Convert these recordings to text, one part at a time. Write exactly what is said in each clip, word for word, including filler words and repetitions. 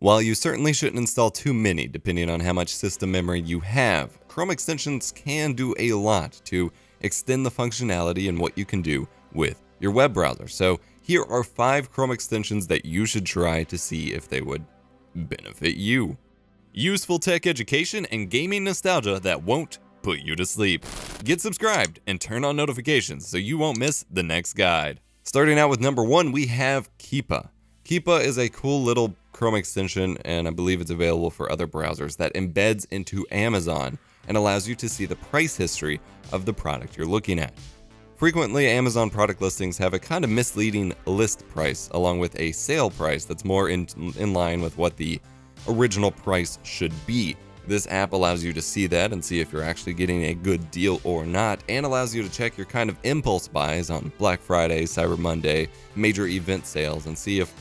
While you certainly shouldn't install too many, depending on how much system memory you have, Chrome extensions can do a lot to extend the functionality and what you can do with your web browser. So here are five Chrome extensions that you should try to see if they would benefit you. Useful tech education and gaming nostalgia that won't put you to sleep. Get subscribed and turn on notifications so you won't miss the next guide. Starting out with number one, we have Keepa. Keepa is a cool little Chrome extension, and I believe it's available for other browsers, that embeds into Amazon and allows you to see the price history of the product you're looking at. Frequently, Amazon product listings have a kind of misleading list price along with a sale price that's more in, in line with what the original price should be. This app allows you to see that and see if you're actually getting a good deal or not, and allows you to check your kind of impulse buys on Black Friday, Cyber Monday, major event sales, and see if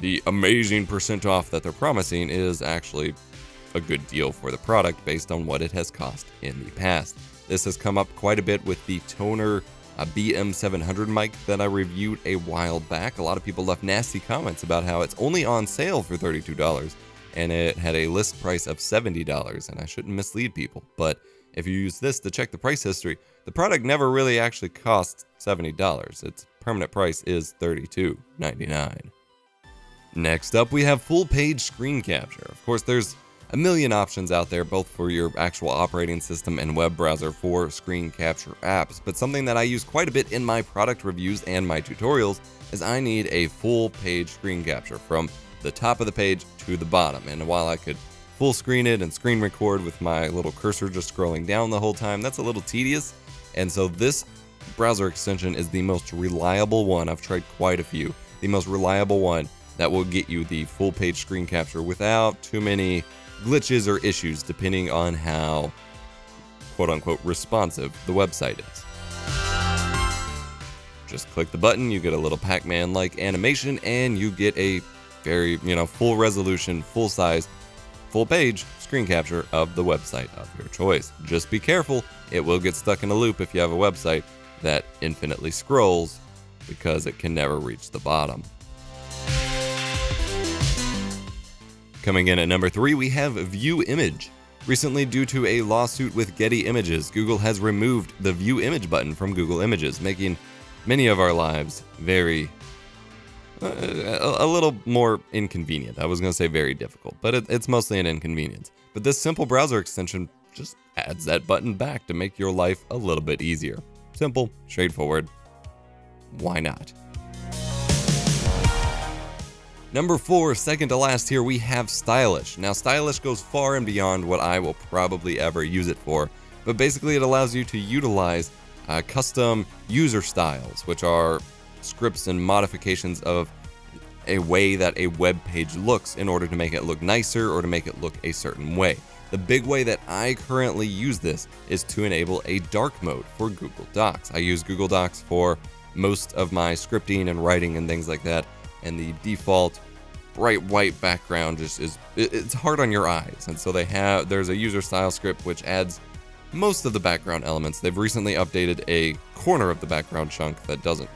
the amazing percent off that they're promising is actually a good deal for the product based on what it has cost in the past. This has come up quite a bit with the Toner B M seven hundred mic that I reviewed a while back. A lot of people left nasty comments about how it's only on sale for thirty-two dollars and it had a list price of seventy dollars, and I shouldn't mislead people. But if you use this to check the price history, the product never really actually costs seventy dollars. Its permanent price is thirty-two ninety-nine. Next up, we have Full Page Screen Capture. Of course, there's a million options out there, both for your actual operating system and web browser for screen capture apps, but something that I use quite a bit in my product reviews and my tutorials is I need a full page screen capture from the top of the page to the bottom. And while I could full screen it and screen record with my little cursor just scrolling down the whole time, that's a little tedious. And so this browser extension is the most reliable one. I've tried quite a few. The most reliable one that will get you the full page screen capture without too many glitches or issues, depending on how quote-unquote responsive the website is. Just click the button, you get a little Pac-Man like animation, and you get a very, you know, full resolution, full size, full page screen capture of the website of your choice. Just be careful, it will get stuck in a loop if you have a website that infinitely scrolls, because it can never reach the bottom. Coming in at number three, we have View Image. Recently, due to a lawsuit with Getty Images, Google has removed the View Image button from Google Images, making many of our lives very, uh, a little more inconvenient. I was going to say very difficult, but it, it's mostly an inconvenience. But this simple browser extension just adds that button back to make your life a little bit easier. Simple, straightforward. Why not? Number four, second to last here, we have Stylish. Now, Stylish goes far and beyond what I will probably ever use it for, but basically it allows you to utilize uh, custom user styles, which are scripts and modifications of a way that a web page looks in order to make it look nicer or to make it look a certain way. The big way that I currently use this is to enable a dark mode for Google Docs. I use Google Docs for most of my scripting and writing and things like that, and the default bright white background just is, it's hard on your eyes. And so they have, there's a user style script which adds most of the background elements. They've recently updated a corner of the background chunk that doesn't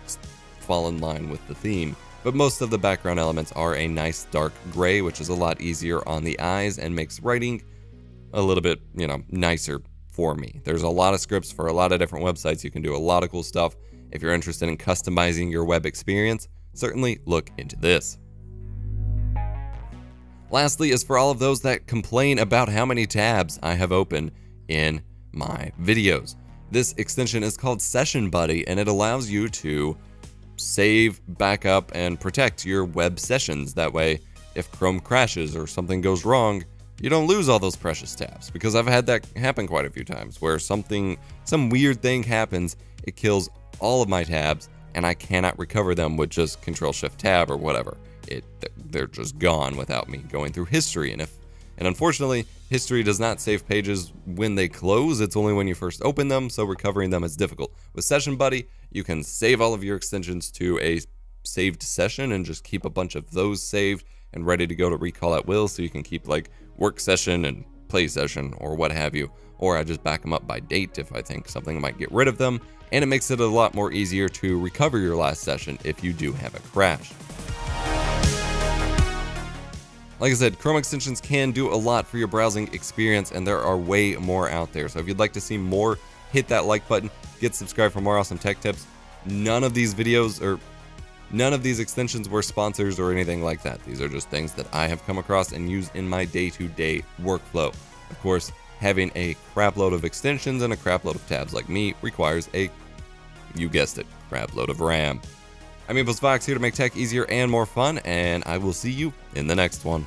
fall in line with the theme, but most of the background elements are a nice dark gray, which is a lot easier on the eyes and makes writing a little bit, you know, nicer for me. There's a lot of scripts for a lot of different websites. You can do a lot of cool stuff. If you're interested in customizing your web experience, certainly look into this. Lastly is for all of those that complain about how many tabs I have open in my videos. This extension is called Session Buddy, and it allows you to save, backup, and protect your web sessions. That way, if Chrome crashes or something goes wrong, you don't lose all those precious tabs, because I've had that happen quite a few times where something, some weird thing happens, it kills all of my tabs, and I cannot recover them with just Control Shift Tab or whatever. It, they're just gone without me going through history. And if, and unfortunately, history does not save pages when they close. It's only when you first open them, so recovering them is difficult. With Session Buddy, you can save all of your extensions to a saved session and just keep a bunch of those saved and ready to go to recall at will, so you can keep like work session and play session or what have you. Or I just back them up by date if I think something might get rid of them, and it makes it a lot more easier to recover your last session if you do have a crash. Like I said, Chrome extensions can do a lot for your browsing experience, and there are way more out there. So if you'd like to see more, hit that like button, get subscribed for more awesome tech tips. None of these videos or none of these extensions were sponsors or anything like that. These are just things that I have come across and used in my day-to-day workflow. Of course, having a crapload of extensions and a crapload of tabs like me requires a, you guessed it, crapload of RAM. I'm EposVox, here to make tech easier and more fun, and I will see you in the next one.